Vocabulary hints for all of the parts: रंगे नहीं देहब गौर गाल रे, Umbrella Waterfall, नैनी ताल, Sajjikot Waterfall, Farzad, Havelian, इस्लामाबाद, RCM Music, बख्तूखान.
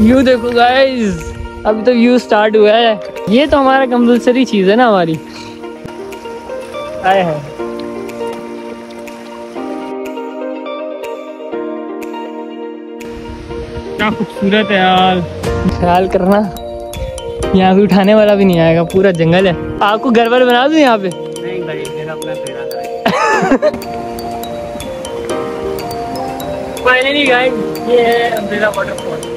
View देखो guys, अभी तो व्यू स्टार्ट हुआ है। ये तो हमारा कंपल्सरी चीज है ना हमारी। आए है क्या खूबसूरत है यार। ख्याल करना यहाँ भी उठाने वाला भी नहीं आएगा, पूरा जंगल है। आपको घर वर बना दूं यहाँ पे? नहीं भाई, मेरा अपना पेड़ा करें। फाइनली गाइस, ये है अम्ब्रेला वाटरफॉल।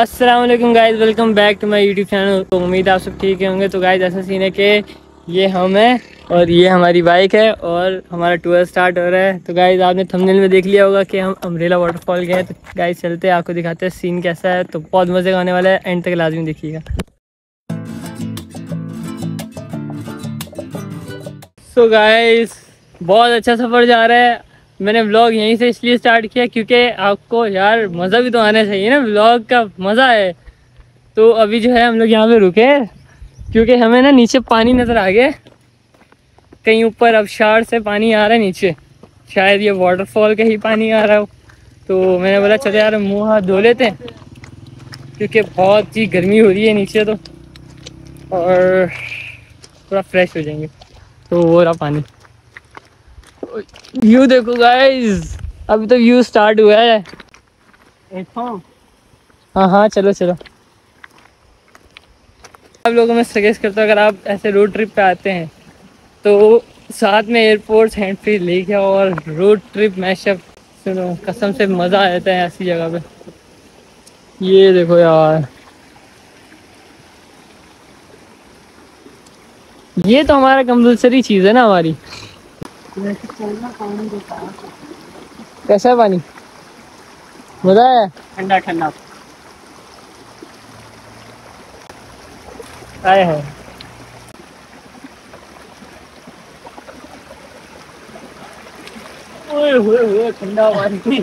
अस्सलाम वालेकुम guys, welcome back to my YouTube channel. तो उम्मीद आप सब ठीक होंगे। तो गाइस ऐसा सीन है कि ये हम है और ये हमारी बाइक है और हमारा टूर स्टार्ट हो रहा है। तो गाइस आपने थंबनेल में देख लिया होगा कि हम अम्ब्रेला वाटरफॉल गए। तो गाइस चलते हैं, आपको दिखाते हैं सीन कैसा है। तो बहुत मज़े का आने वाला है, एंड तक लाजमी देखिएगा। सो गाइस बहुत अच्छा सफ़र जा रहा है। मैंने व्लॉग यहीं से इसलिए स्टार्ट किया क्योंकि आपको यार मज़ा भी तो आना चाहिए ना, व्लॉग का मज़ा है। तो अभी जो है हम लोग यहाँ पर रुके क्योंकि हमें ना नीचे पानी नज़र आ गया कहीं ऊपर। अब शार से पानी आ रहा है नीचे, शायद ये वाटरफॉल का ही पानी आ रहा हो। तो मैंने बोला चलो यार मुँह हाथ धो लेते हैं क्योंकि बहुत ही गर्मी हो रही है नीचे तो, और थोड़ा फ्रेश हो जाएंगे। तो वो रहा पानी, व्यू देखो गाइस, अभी तो व्यू स्टार्ट हुआ है। हाँ हाँ चलो चलो। आप लोगों में सजेस्ट करता हूँ अगर आप ऐसे रोड ट्रिप पे आते हैं तो साथ में एयरपोर्ट्स हैंड फ्री लेके और रोड ट्रिप मैशअप सुनो, कसम से मज़ा आता है ऐसी जगह पे। ये देखो यार, ये तो हमारा कंपल्सरी चीज़ है ना हमारी। कैसा है पानी? मज़ा आया? ठंडा ठंडा आया है। ओए होए होए ठंडा पानी।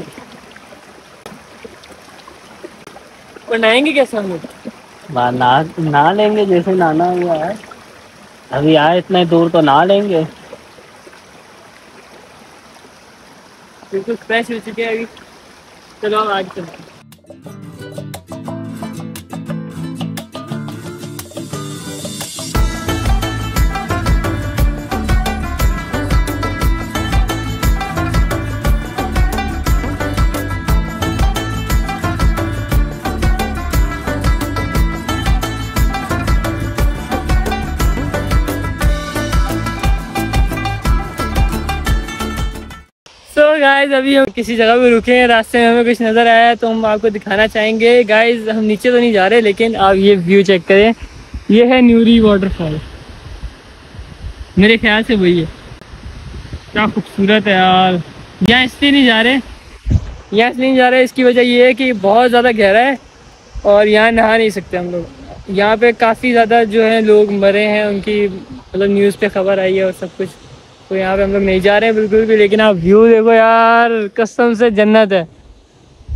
बनाएंगे कैसे हम लोग? ना लेंगे जैसे नाना हुआ है, अभी आए इतने दूर तो ना लेंगे, बिल्कुल फ्रेश हो चुके हैं अभी। चलो हम आगे चलते हैं। गाइस अभी हम किसी जगह पे रुके हैं, रास्ते में हमें कुछ नज़र आया तो हम आपको दिखाना चाहेंगे। गाइस हम नीचे तो नहीं जा रहे लेकिन आप ये व्यू चेक करें। ये है न्यूरी वाटरफॉल, मेरे ख्याल से वही है। क्या खूबसूरत है यार। यहाँ इसलिए नहीं जा रहे, यहाँ इसलिए नहीं जा रहे, इसकी वजह ये है कि बहुत ज़्यादा गहरा है और यहाँ नहा नहीं सकते हम लोग। यहाँ पर काफ़ी ज़्यादा जो है लोग मरे हैं, उनकी मतलब न्यूज़ पे खबर आई है और सब कुछ। तो यहाँ पे हम लोग नहीं जा रहे हैं बिल्कुल भी। लेकिन आप व्यू देखो यार, कसम से जन्नत है।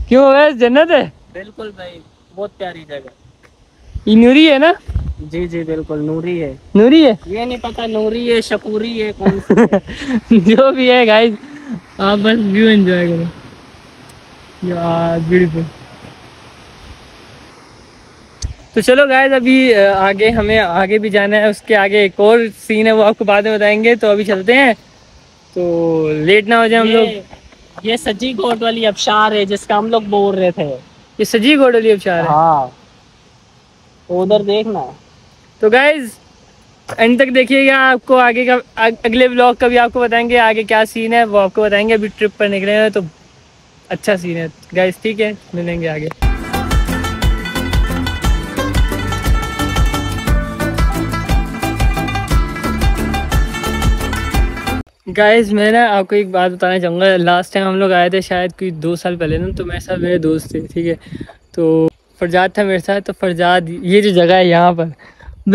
क्यों वैसे जन्नत है? बिल्कुल भाई, बहुत प्यारी जगह। ये नूरी है ना? जी जी बिल्कुल नूरी है। नूरी है, ये नहीं पता नूरी है शकूरी है कौन सी है। जो भी है गाइस आप बस व्यू एंजॉय करो यार, ब्यूटीफुल। तो चलो गाइस अभी आगे हमें आगे भी जाना है, उसके आगे एक और सीन है वो आपको बाद में बताएंगे। तो अभी चलते हैं, तो लेट ना हो जाए हम लोग। ये सज्जीकोट वाली अबशार है जिसका हम लोग बोल रहे थे। ये सज्जीकोट वाली अबशार है? हाँ, उधर देखना। तो गाइस एंड तक देखिएगा, आपको आगे का अगले ब्लॉग का भी आपको बताएंगे आगे क्या सीन है वो आपको बताएंगे। अभी ट्रिप पर निकले हैं तो अच्छा सीन है गाइस। ठीक है, मिलेंगे आगे। गाइस मैं ना आपको एक बात बताना चाहूँगा। लास्ट टाइम हम लोग आए थे शायद कोई 2 साल पहले ना, तो मेरे साथ मेरे दोस्त थे, ठीक है, तो फरजाद था मेरे साथ। तो फरजाद ये जो जगह है यहाँ पर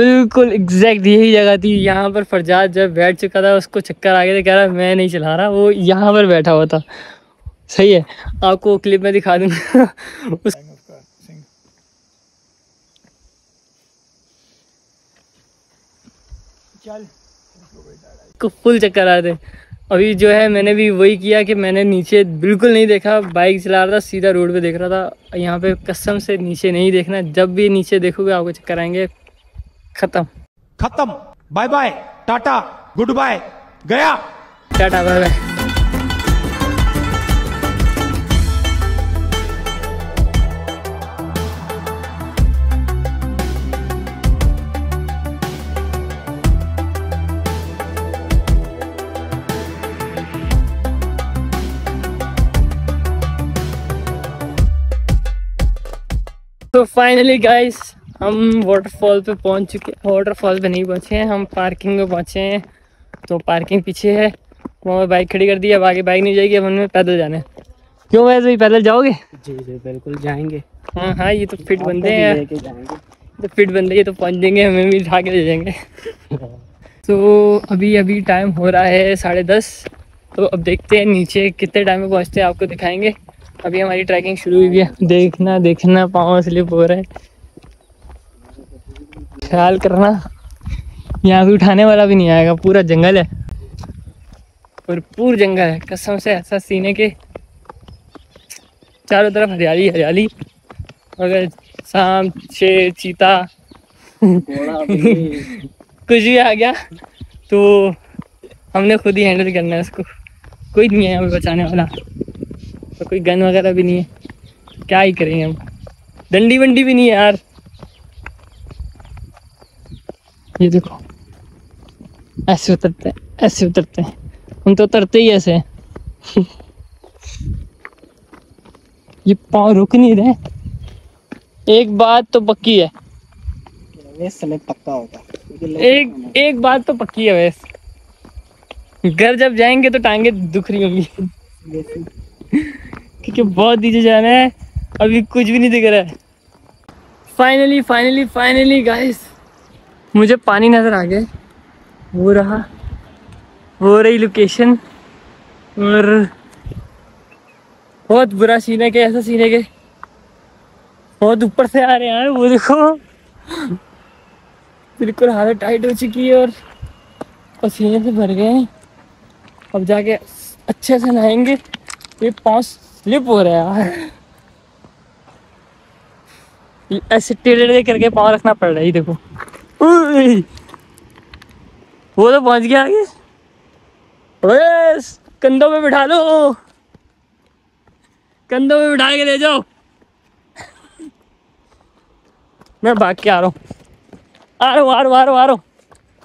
बिल्कुल एग्जैक्ट यही जगह थी। यहाँ पर फरजाद जब बैठ चुका था उसको चक्कर आ गया था, कह रहा मैं नहीं चला रहा, वो यहाँ पर बैठा हुआ था। सही है, आपको क्लिप में दिखा दूँगा। फुल चक्कर आ रहे थे। अभी जो है मैंने भी वही किया कि मैंने नीचे बिल्कुल नहीं देखा, बाइक चला रहा था, सीधा रोड पे देख रहा था। यहाँ पे कसम से नीचे नहीं देखना, जब भी नीचे देखोगे आपको चक्कर आएंगे। खत्म खत्म, bye bye, Tata, good bye, गया, टाटा बाय बाय। तो फाइनली गाइस हम वाटरफॉल पे पहुंच चुके हैं। वाटरफॉल पे नहीं पहुंचे हैं, हम पार्किंग में पहुंचे हैं। तो पार्किंग पीछे है, वहाँ पे बाइक खड़ी कर दी। अब आगे बाइक नहीं जाएगी, अब हमें पैदल जाना है। क्यों वैसे भी पैदल जाओगे? जी जी बिल्कुल जाएंगे। हाँ हाँ ये तो फिट बंदे हैं, तो फिट बंदे ये तो पहुँच जाएंगे, हमें भी उठा के ले जाएंगे। तो अभी अभी टाइम हो रहा है 10:30। तो अब देखते हैं नीचे कितने टाइम में पहुँचते हैं, आपको दिखाएँगे। अभी हमारी ट्रैकिंग शुरू हुई है। देखना देखना पाँव स्लिप हो रहा है, ख्याल करना। यहाँ भी उठाने वाला भी नहीं आएगा, पूरा जंगल है, भरपूर जंगल है। कसम से ऐसा सीन है कि चारों तरफ हरियाली हरियाली, अगर सांप, शेर, चीता कुछ भी आ गया तो हमने खुद ही हैंडल करना है उसको। कोई नहीं है यहाँ पे बचाने वाला, तो कोई गन वगैरह भी नहीं है, क्या ही करेंगे हम। डंडी वंडी भी नहीं है यार। ये देखो ऐसे उतरते हैं, ऐसे उतरते हैं, हम तो उतरते ही ऐसे हैं। ये पाँव रुक नहीं रहे। एक बात तो पक्की है, इस समय पक्का होगा। एक बात तो पक्की है वैसे, घर जब जाएंगे तो टांगे दुख रही होंगी क्योंकि बहुत नीचे जाना है। अभी कुछ भी नहीं दिख रहा है। फाइनली फाइनली फाइनली गाइस मुझे पानी नज़र आ गया। वो रहा, वो रही लोकेशन। और बहुत बुरा सीन है कि ऐसा सीन है कि बहुत ऊपर से आ रहे हैं यार। वो देखो बिल्कुल हालत टाइट हो चुकी है और पसीने से भर गए हैं। अब जाके अच्छे से नहाएंगे। ये पाँव स्लिप हो रहा है यार, ऐसे टेढ़े करके पाँव रखना पड़ रहा है। देखो वो तो पहुंच गया आगे। अरे कंधों पे बिठा लो, कंधों पे बिठा के ले जाओ। मैं भाग के आ रहा हूँ, आ रहा हूँ।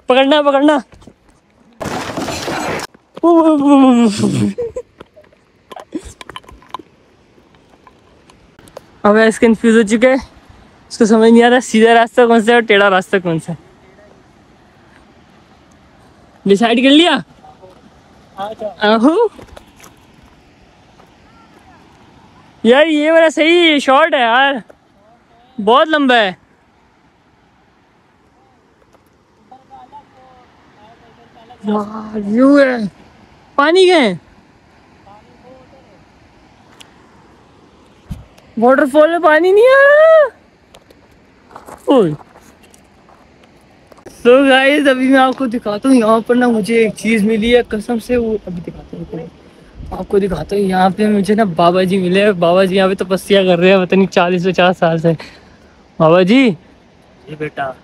पकड़ना पकड़ना। अब ऐसे कंफ्यूज हो चुके हैं, उसको समझ नहीं आ रहा सीधा रास्ता कौन सा है और टेढ़ा रास्ता कौन सा है। डिसाइड कर लिया? यार ये वाला सही शॉर्ट है यार, बहुत लंबा है। यार व्यू है, पानी गए वाटरफॉल में पानी नहीं आया। ओह सो गाइस अभी मैं आपको दिखाता हूँ, यहाँ पर ना मुझे एक चीज़ मिली है कसम से। वो अभी दिखाता हूँ आपको, दिखाता हूँ। यहाँ पे मुझे ना बाबा जी मिले। बाबा जी यहाँ पे तपस्या कर रहे हैं, पता नहीं 40-50 साल से। बाबा जी ये बेटा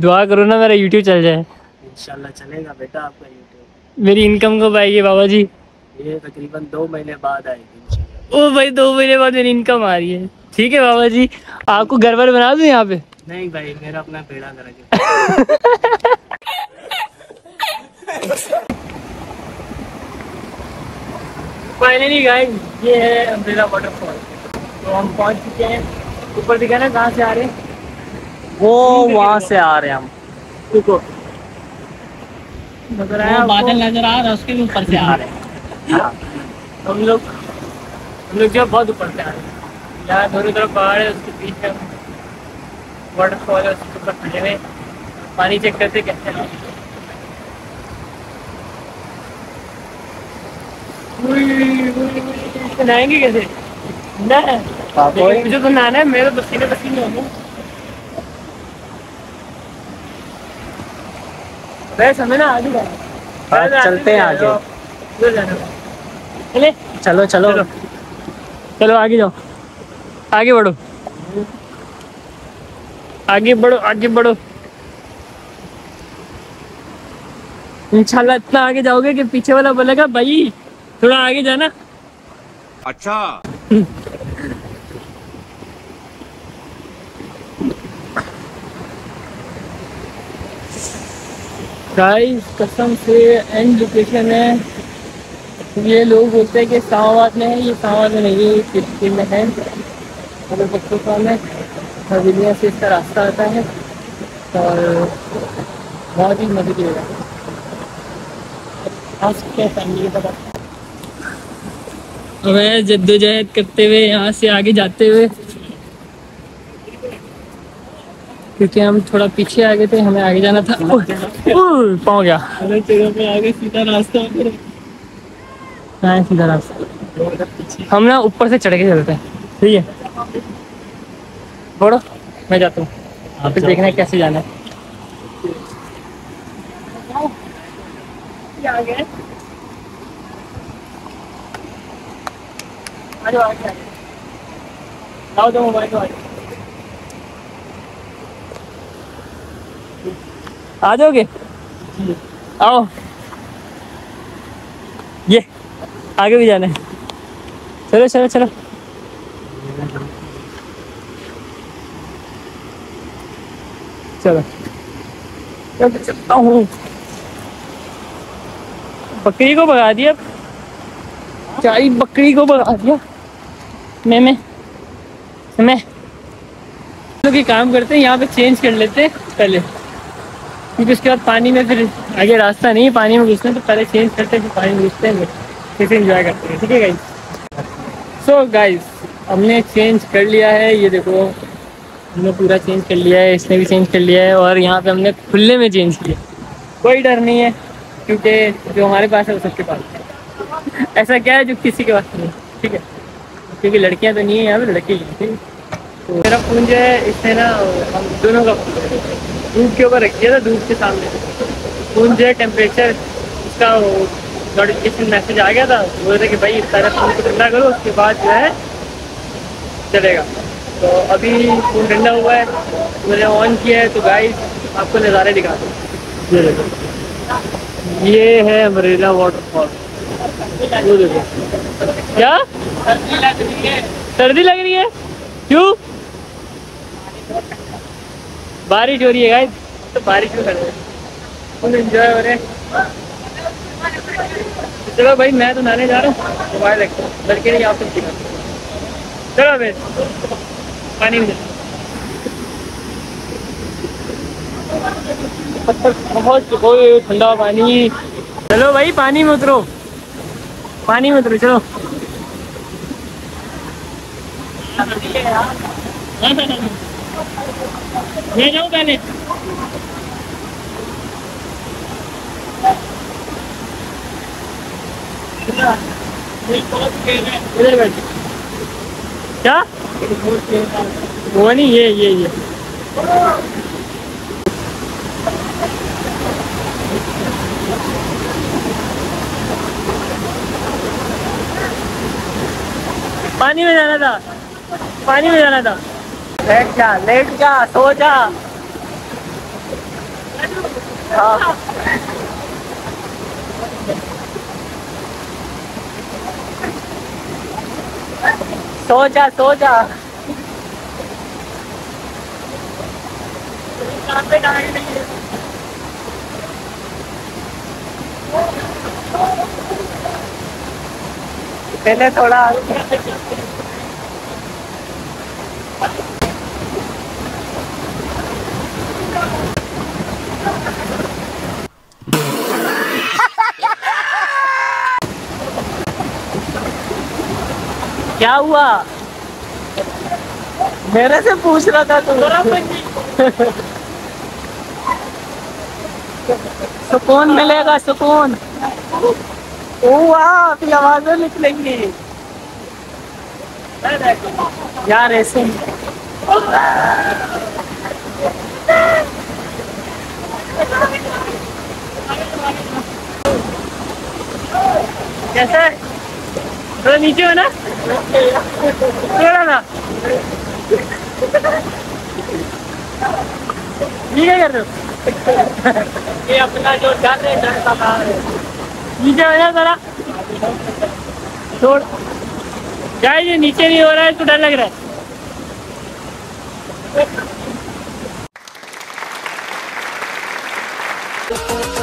दुआ करो ना मेरा यूट्यूब चल जाए। इंशाल्लाह चलेगा बेटा आपका यूट्यूब। मेरी इनकम कब आएगी बाबा जी? ये तकरीबन 2 महीने बाद आएगी। ओ भाई 2 महीने बाद मेरी इनकम आ रही है। ठीक है बाबा जी, आपको घर वर बना दूं यहाँ पे? नहीं भाई मेरा अपना पेड़ा करेंगे। फाइनली गाइस ये है अम्ब्रेला वाटरफॉल। तो हम पहुंच चुके हैं। ऊपर दिखा ना कहाँ से आ रहे हैं? वो वहाँ से आ रहे हैं हम। देखो नजर आया, बादल नजर आ रहा है, उसके ऊपर से आ रहे हैं हम लोग जो बहुत ऊपर से आ रहे हैं। यहाँ दोनों तरफ पहाड़ है, उसके बीच में वाटरफॉल है, उसके ऊपर खड़े हुए पानी चेक करते कैसे है। नहाएंगे कैसे? मुझे तो नहाना है, मेरे तो पसीने पसीने होंगे। बस हमें ना आगे जाना है। चलते हैं आगे। चलो चलो चलो आगे जाओ, आगे बढ़ो आगे बढ़ो आगे बढ़ो। इंशाल्लाह इतना आगे जाओगे कि पीछे वाला बोलेगा भाई थोड़ा आगे जाना। अच्छा गाइस कसम से एंड लोकेशन है। ये लोग बोलते हैं कि इस्लामाबाद में है, ये इस्लामाबाद में नहीं है, किश्ती में है। बख्तूखान में हवेलियाँ से इसका रास्ता आता है और बहुत ही मजे की जगह है। हमें जद्दोजहद करते हुए यहाँ से आगे जाते हुए, क्योंकि हम थोड़ा पीछे आ गए थे, हमें आगे जाना था। पहुँच गया सीधा रास्ता, सीधा रास्ता। हम ना ऊपर से चढ़ के चलते हैं, ठीक है? बोलो मैं जाता हूँ, आप देखना है कैसे जाना है। आगे आगे आगे आओ, दो मोबाइल को आ जाओगे। आओ ये आगे भी जाना है, चलो चलो चलो। चलो चलता हूँ, बकरी को भगा दिया, चाय बकरी को भगा दिया। मैं तो कि काम करते हैं यहाँ पे, चेंज कर लेते हैं पहले, क्योंकि उसके बाद पानी में फिर आगे रास्ता नहीं है, पानी में घुसते हैं तो पहले चेंज करते हैं, फिर पानी में घुसते हैं, फिर इंजॉय करते हैं, ठीक है गाइस। सो गाइस हमने चेंज कर लिया है, ये देखो हमने पूरा चेंज कर लिया है, इसने भी चेंज कर लिया है, और यहाँ पर हमने खुले में चेंज किया, कोई डर नहीं है क्योंकि जो हमारे पास है वो सबके पास। ऐसा क्या है जो किसी के पास नहीं, ठीक है? क्योंकि लड़कियां तो नहीं है यहाँ पर, लड़के ही, ठीक है? तो मेरा फोन जो है इसने ना हम दोनों का धूप के ऊपर रख दिया था, धूप के सामने फोन जो है टेम्परेचर उसका नोटिफिकेशन मैसेज आ गया था, बोल रहे कि भाई सारा फोन को ठंडा करो, उसके बाद जो है चलेगा। तो अभी फोन ठंडा हुआ है, मैंने ऑन किया है, तो गाइस आपको नज़ारे दिखा दो। ये है अम्ब्रेला वाटरफॉल, वो देखो। क्या सर्दी लग रही है? क्यों? बारिश हो रही है गाइस, तो बारिश में कर रहे हैं, फुल एंजॉय हो रहे हैं। चलो भाई मैं तो नहाने जा रहा हूँ, मोबाइल रखो, लड़के नहीं आप सब। चलो भाई पानी में पत्थर बहुत ठंडा पानी। चलो भाई पानी में उतरो, पानी में उतरो, चलो। मैं जाऊँ पहले, इधर बैठ। क्या वो नहीं, ये पानी में जाना था, पानी में जाना था। लेट जा सो जा। हाँ सो जा सो जा। पहले थोड़ा क्या हुआ? मेरे से पूछ रहा था तुम। सुकून मिलेगा, सुकून। आपकी आवाज़ें निकलेंगी यार ऐसे। कैसा है? थोड़ा नीचे हो ना, थोड़ा ना, ठीक है कर दो ये अपना जो डर है, डर का बाहर है, नीचे हो जाए जरा, छोड़ जाए, ये नीचे नहीं हो रहा है तो डर लग रहा है।